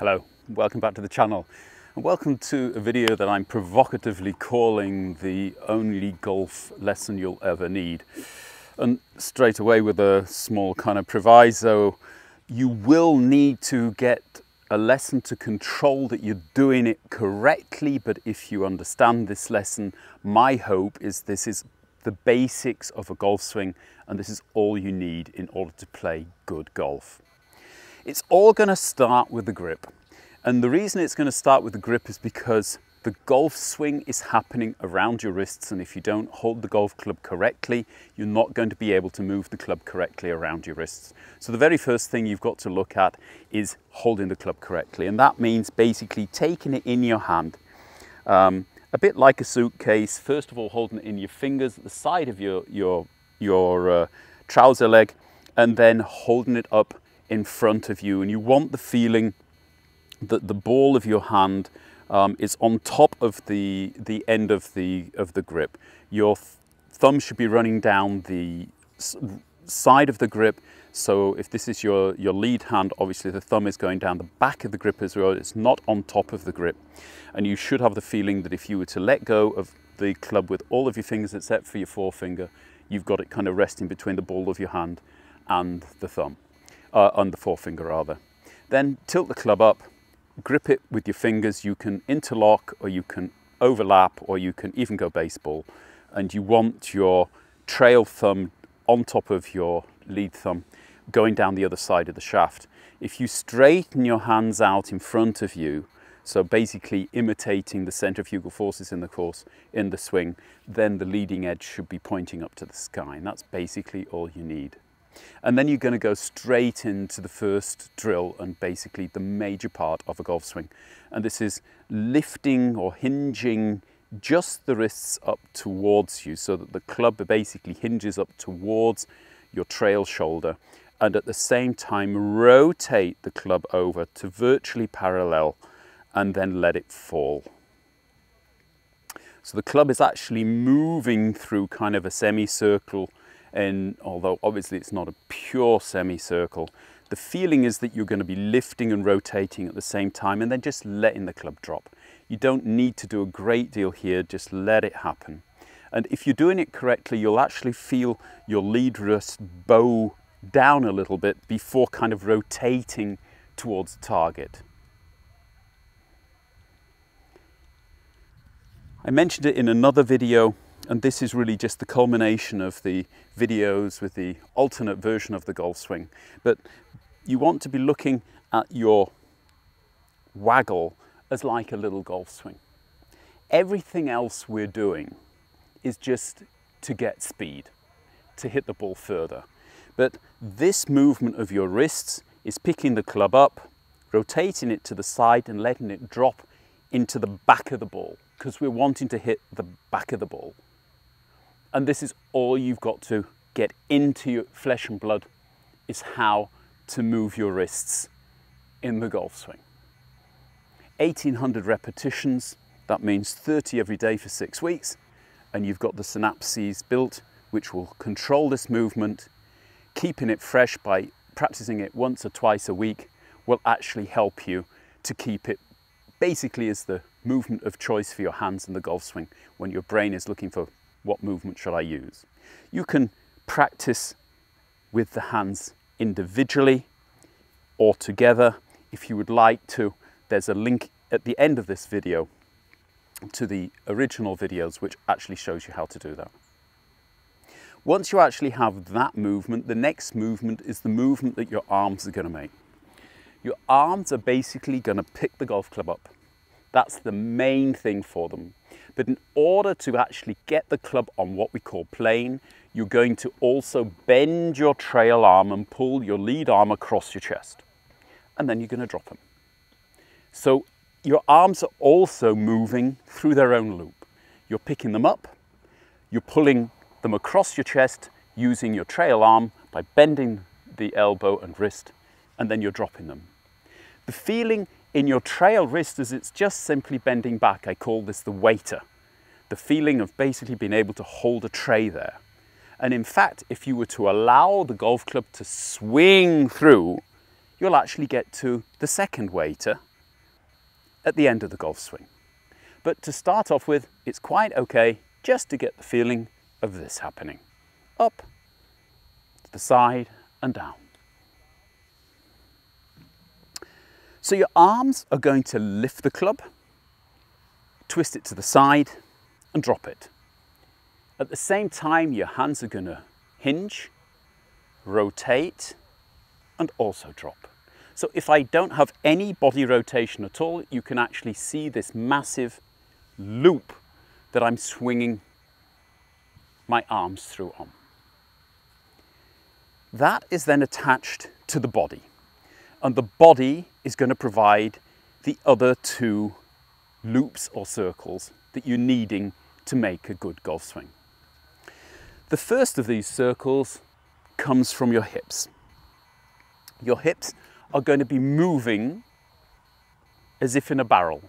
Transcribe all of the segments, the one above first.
Hello, welcome back to the channel and welcome to a video that I'm provocatively calling the only golf lesson you'll ever need. And straight away with a small kind of proviso, you will need to get a lesson to control that you're doing it correctly, but if you understand this lesson, my hope is this is the basics of a golf swing and this is all you need in order to play good golf. It's all going to start with the grip. And the reason it's going to start with the grip is because the golf swing is happening around your wrists, and if you don't hold the golf club correctly, you're not going to be able to move the club correctly around your wrists. So the very first thing you've got to look at is holding the club correctly, and that means basically taking it in your hand. A bit like a suitcase, first of all holding it in your fingers at the side of your trouser leg, and then holding it up in front of you, and you want the feeling that the ball of your hand is on top of the end of the grip. Your thumb should be running down the side of the grip, so if this is your lead hand, obviously the thumb is going down the back of the grip as well, it's not on top of the grip. And you should have the feeling that if you were to let go of the club with all of your fingers except for your forefinger, you've got it kind of resting between the ball of your hand and the thumb. On the forefinger rather. Then tilt the club up, grip it with your fingers. You can interlock or you can overlap or you can even go baseball, and you want your trail thumb on top of your lead thumb going down the other side of the shaft. If you straighten your hands out in front of you, so basically imitating the centrifugal forces in the swing, then the leading edge should be pointing up to the sky, and that's basically all you need. And then you're going to go straight into the first drill and basically the major part of a golf swing. And this is lifting or hinging just the wrists up towards you so that the club basically hinges up towards your trail shoulder. And at the same time, rotate the club over to virtually parallel and then let it fall. So the club is actually moving through kind of a semicircle. And although obviously it's not a pure semicircle, the feeling is that you're going to be lifting and rotating at the same time and then just letting the club drop. You don't need to do a great deal here, just let it happen. And if you're doing it correctly, you'll actually feel your lead wrist bow down a little bit before kind of rotating towards the target. I mentioned it in another video, and this is really just the culmination of the videos with the alternate version of the golf swing. But you want to be looking at your waggle as like a little golf swing. Everything else we're doing is just to get speed, to hit the ball further. But this movement of your wrists is picking the club up, rotating it to the side and letting it drop into the back of the ball, because we're wanting to hit the back of the ball. And this is all you've got to get into your flesh and blood, is how to move your wrists in the golf swing. 1800 repetitions, that means 30 every day for 6 weeks, and you've got the synapses built which will control this movement. Keeping it fresh by practicing it once or twice a week will actually help you to keep it basically as the movement of choice for your hands in the golf swing when your brain is looking for what movement should I use. You can practice with the hands individually or together if you would like to. There's a link at the end of this video to the original videos which actually shows you how to do that. Once you actually have that movement, the next movement is the movement that your arms are going to make. Your arms are basically going to pick the golf club up. That's the main thing for them. But in order to actually get the club on what we call plane, you're going to also bend your trail arm and pull your lead arm across your chest. And then you're going to drop them. So your arms are also moving through their own loop. You're picking them up, you're pulling them across your chest using your trail arm by bending the elbow and wrist, and then you're dropping them. The feeling in your trail wrist is it's just simply bending back. I call this the waiter. The feeling of basically being able to hold a tray there. And in fact, if you were to allow the golf club to swing through, you'll actually get to the second waiter at the end of the golf swing. But to start off with, it's quite okay just to get the feeling of this happening. Up, to the side and down. So your arms are going to lift the club, twist it to the side and drop it. At the same time, your hands are going to hinge, rotate and also drop. So if I don't have any body rotation at all, you can actually see this massive loop that I'm swinging my arms through on. That is then attached to the body, and the body is going to provide the other two loops or circles that you're needing to make a good golf swing. The first of these circles comes from your hips. Your hips are going to be moving as if in a barrel.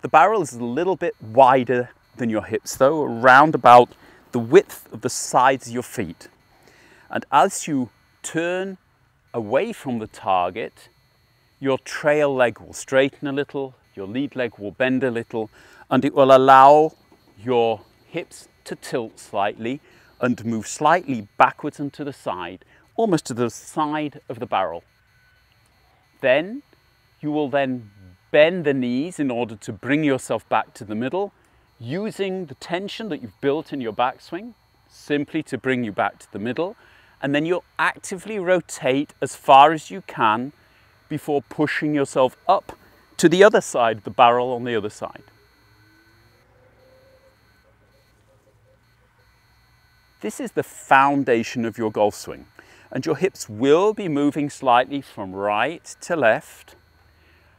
The barrel is a little bit wider than your hips though, around about the width of the sides of your feet. And as you turn away from the target, your trail leg will straighten a little, your lead leg will bend a little, and it will allow your hips to tilt slightly and move slightly backwards and to the side, almost to the side of the barrel. Then you will then bend the knees in order to bring yourself back to the middle, using the tension that you've built in your backswing simply to bring you back to the middle, and then you'll actively rotate as far as you can before pushing yourself up to the other side, the barrel on the other side. This is the foundation of your golf swing, and your hips will be moving slightly from right to left.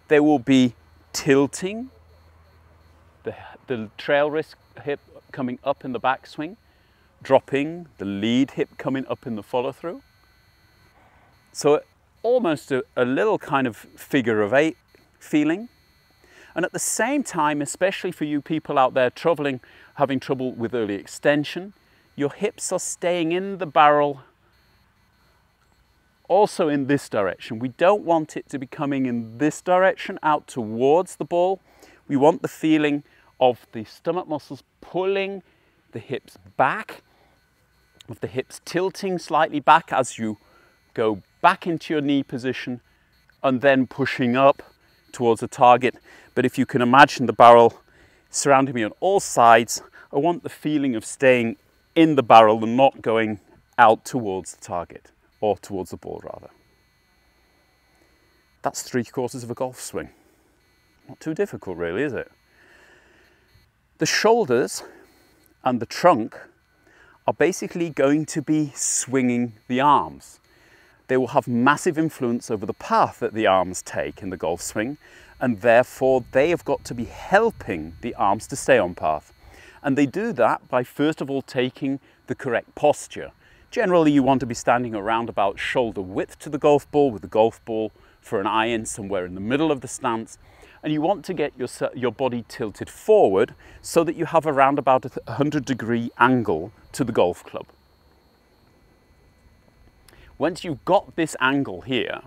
They will be tilting, the trail hip coming up in the backswing, dropping, the lead hip coming up in the follow through. So almost a little kind of figure of eight feeling. And at the same time, especially for you people out there having trouble with early extension, your hips are staying in the barrel also in this direction. We don't want it to be coming in this direction out towards the ball. We want the feeling of the stomach muscles pulling the hips back, of the hips tilting slightly back as you go back into your knee position and then pushing up towards the target. But if you can imagine the barrel surrounding me on all sides, I want the feeling of staying in the barrel and not going out towards the target, or towards the ball rather. That's 3/4 of a golf swing. Not too difficult really, is it? The shoulders and the trunk are basically going to be swinging the arms. They will have massive influence over the path that the arms take in the golf swing, and therefore they have got to be helping the arms to stay on path. And they do that by first of all taking the correct posture. Generally, you want to be standing around about shoulder width to the golf ball, with the golf ball for an iron somewhere in the middle of the stance. And you want to get your body tilted forward so that you have around about a 100-degree angle to the golf club. Once you've got this angle here,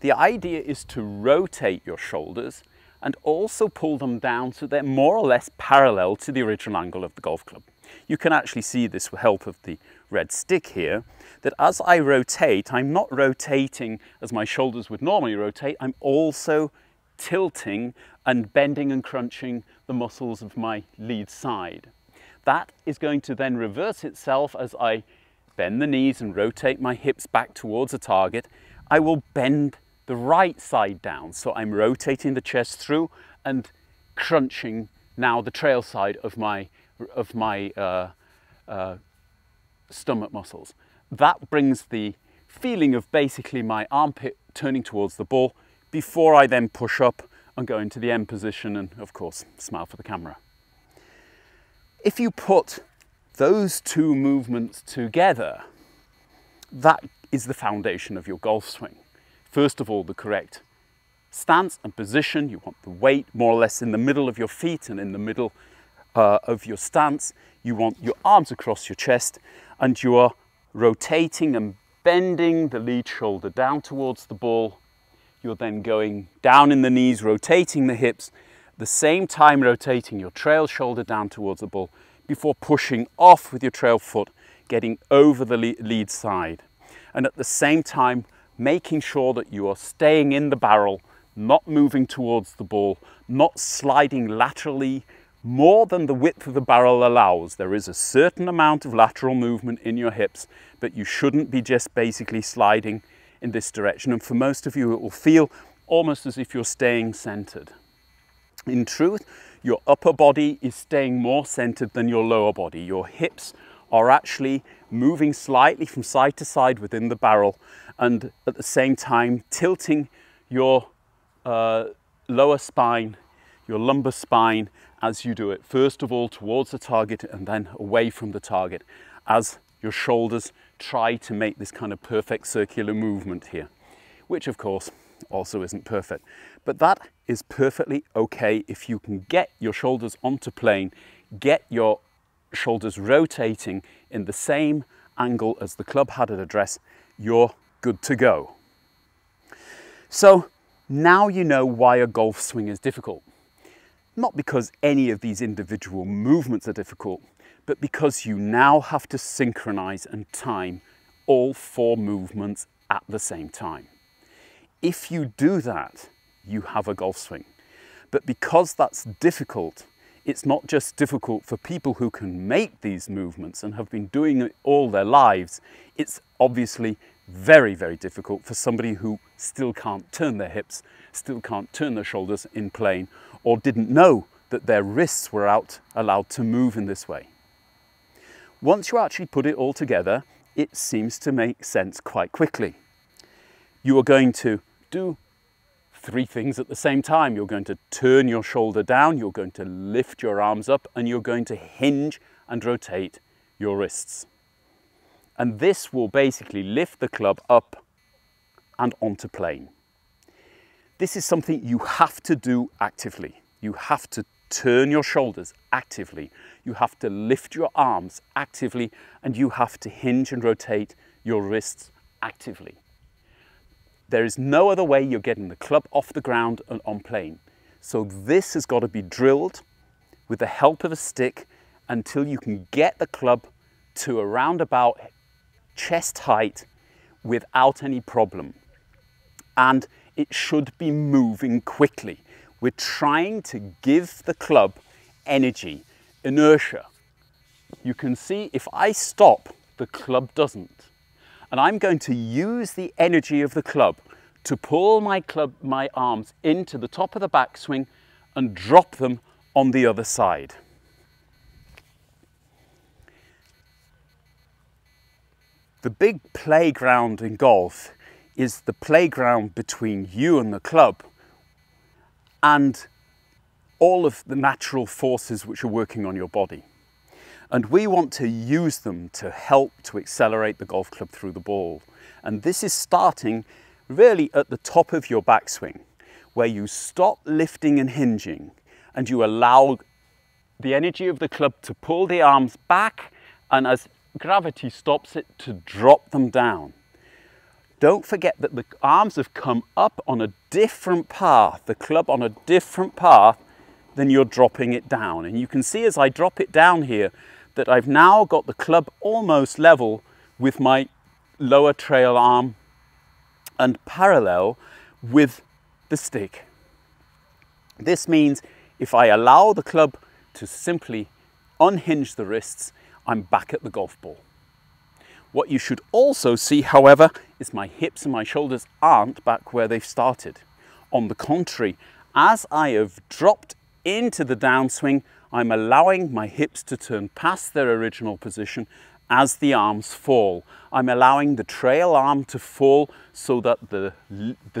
the idea is to rotate your shoulders and also pull them down so they're more or less parallel to the original angle of the golf club. You can actually see this with help of the red stick here, that as I rotate, I'm not rotating as my shoulders would normally rotate, I'm also tilting and bending and crunching the muscles of my lead side. That is going to then reverse itself as I bend the knees and rotate my hips back towards the target. I will bend the right side down, so I'm rotating the chest through and crunching now the trail side of my stomach muscles. That brings the feeling of basically my armpit turning towards the ball before I then push up and go into the end position and of course smile for the camera. If you put those two movements together, that is the foundation of your golf swing. First of all, the correct stance and position. You want the weight more or less in the middle of your feet and in the middle of your stance. You want your arms across your chest and you are rotating and bending the lead shoulder down towards the ball. You're then going down in the knees, rotating the hips the same time rotating your trail shoulder down towards the ball before pushing off with your trail foot, getting over the lead side. And at the same time, making sure that you are staying in the barrel, not moving towards the ball, not sliding laterally more than the width of the barrel allows. There is a certain amount of lateral movement in your hips, but you shouldn't be just basically sliding in this direction. And for most of you, it will feel almost as if you're staying centered. In truth, your upper body is staying more centered than your lower body. Your hips are actually moving slightly from side to side within the barrel, and at the same time tilting your lower spine, your lumbar spine, as you do it, first of all towards the target and then away from the target, as your shoulders try to make this kind of perfect circular movement here, which of course also isn't perfect. But that is perfectly okay if you can get your shoulders onto plane, get your shoulders rotating in the same angle as the club head at address, you're good to go. So now you know why a golf swing is difficult. Not because any of these individual movements are difficult, but because you now have to synchronize and time all four movements at the same time. If you do that, you have a golf swing. But because that's difficult, it's not just difficult for people who can make these movements and have been doing it all their lives, it's obviously very, very difficult for somebody who still can't turn their hips, still can't turn their shoulders in plane, or didn't know that their wrists were allowed to move in this way. Once you actually put it all together, it seems to make sense quite quickly. You are going to do three things at the same time. You're going to turn your shoulder down, you're going to lift your arms up, and you're going to hinge and rotate your wrists. And this will basically lift the club up and onto plane. This is something you have to do actively. You have to turn your shoulders actively. You have to lift your arms actively, and you have to hinge and rotate your wrists actively. There is no other way you're getting the club off the ground and on plane. So this has got to be drilled with the help of a stick until you can get the club to around about chest height without any problem. And it should be moving quickly. We're trying to give the club energy, inertia. You can see if I stop, the club doesn't. And I'm going to use the energy of the club to pull my arms into the top of the backswing and drop them on the other side. The big playground in golf is the playground between you and the club and all of the natural forces which are working on your body. And we want to use them to help to accelerate the golf club through the ball. And this is starting really at the top of your backswing, where you stop lifting and hinging and you allow the energy of the club to pull the arms back, and as gravity stops it, to drop them down. Don't forget that the arms have come up on a different path, the club on a different path than you're dropping it down. And you can see as I drop it down here that I've now got the club almost level with my lower trail arm and parallel with the stick. This means if I allow the club to simply unhinge the wrists, I'm back at the golf ball. What you should also see, however, is my hips and my shoulders aren't back where they've started. On the contrary, as I have dropped into the downswing, I'm allowing my hips to turn past their original position as the arms fall. I'm allowing the trail arm to fall so that the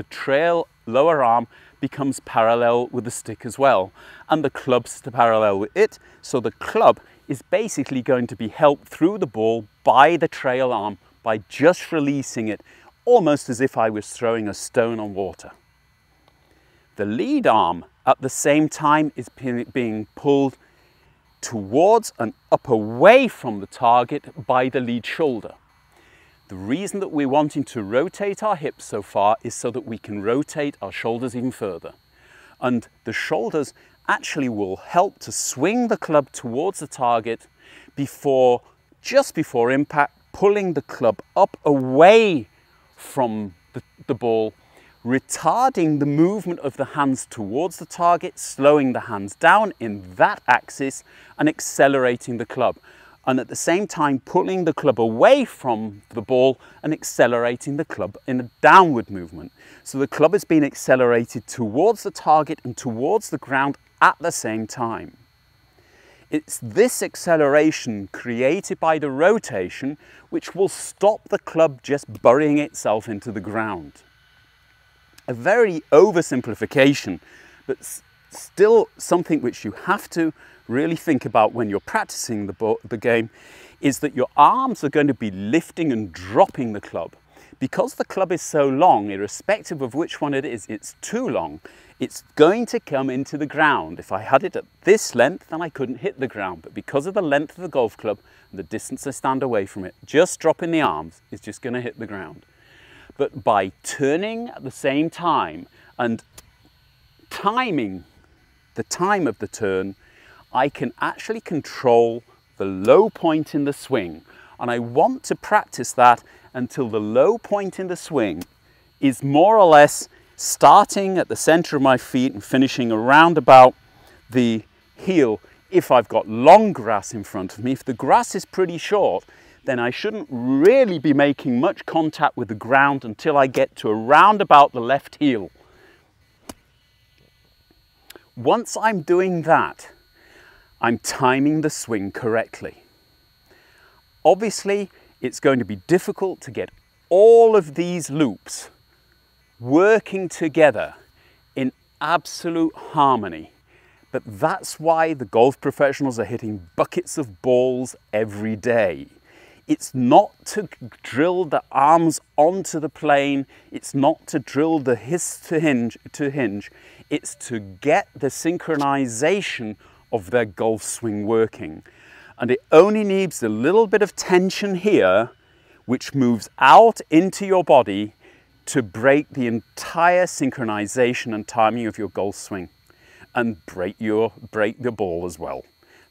trail lower arm becomes parallel with the stick as well, and the club's to parallel with it, so the club is basically going to be helped through the ball by the trail arm by just releasing it, almost as if I was throwing a stone on water. The lead arm at the same time is being pulled towards and up away from the target by the lead shoulder. The reason that we're wanting to rotate our hips so far is so that we can rotate our shoulders even further. and the shoulders actually will help to swing the club towards the target just before impact, pulling the club up away from the ball, retarding the movement of the hands towards the target, slowing the hands down in that axis and accelerating the club. And at the same time, pulling the club away from the ball and accelerating the club in a downward movement. So the club has been accelerated towards the target and towards the ground at the same time. It's this acceleration created by the rotation which will stop the club just burying itself into the ground. A very oversimplification, but still something which you have to really think about when you're practicing the game, is that your arms are going to be lifting and dropping the club. Because the club is so long, irrespective of which one it is, it's too long, it's going to come into the ground. If I had it at this length, then I couldn't hit the ground, but because of the length of the golf club and the distance I stand away from it, just dropping the arms is just going to hit the ground. But by turning at the same time and timing the time of the turn, I can actually control the low point in the swing, and I want to practice that until the low point in the swing is more or less starting at the center of my feet and finishing around about the heel. If I've got long grass in front of me, if the grass is pretty short, then I shouldn't really be making much contact with the ground until I get to around about the left heel. Once I'm doing that, I'm timing the swing correctly. Obviously, it's going to be difficult to get all of these loops working together in absolute harmony, but that's why the golf professionals are hitting buckets of balls every day. It's not to drill the arms onto the plane, it's not to drill the hips to hinge, it's to get the synchronization of their golf swing working. And it only needs a little bit of tension here, which moves out into your body to break the entire synchronization and timing of your golf swing and break the ball as well.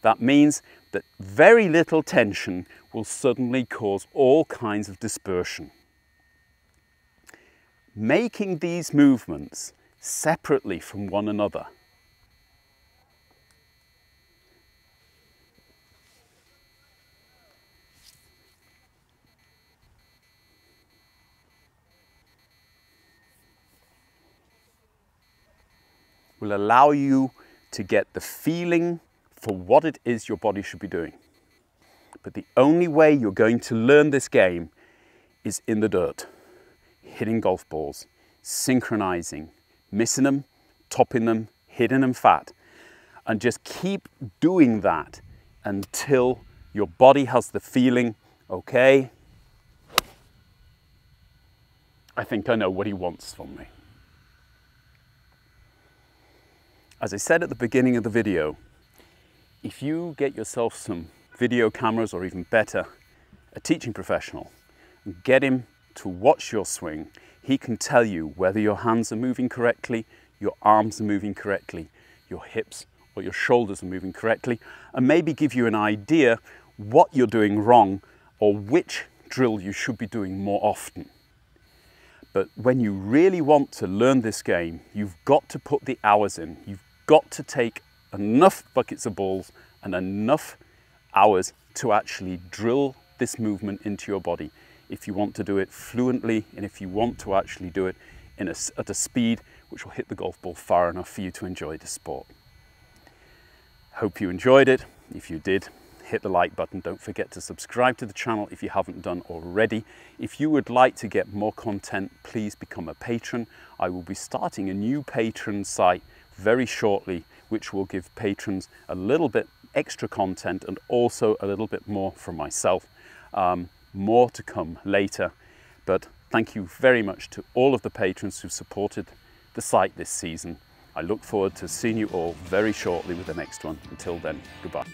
That means that very little tension will suddenly cause all kinds of dispersion. Making these movements separately from one another. Will allow you to get the feeling for what it is your body should be doing. But the only way you're going to learn this game is in the dirt, hitting golf balls, synchronizing, missing them, topping them, hitting them fat, and just keep doing that until your body has the feeling, okay, I think I know what he wants from me. As I said at the beginning of the video, if you get yourself some video cameras, or even better, a teaching professional, and get him to watch your swing, he can tell you whether your hands are moving correctly, your arms are moving correctly, your hips or your shoulders are moving correctly, and maybe give you an idea what you're doing wrong or which drill you should be doing more often. But when you really want to learn this game, you've got to put the hours in. You've got to take enough buckets of balls and enough hours to actually drill this movement into your body if you want to do it fluently and if you want to actually do it at a speed which will hit the golf ball far enough for you to enjoy the sport. Hope you enjoyed it. If you did, hit the like button. Don't forget to subscribe to the channel if you haven't done already. If you would like to get more content, please become a patron. I will be starting a new patron site very shortly, which will give patrons a little bit extra content and also a little bit more from myself. More to come later, but thank you very much to all of the patrons who supported the site this season. I look forward to seeing you all very shortly with the next one. Until then, goodbye.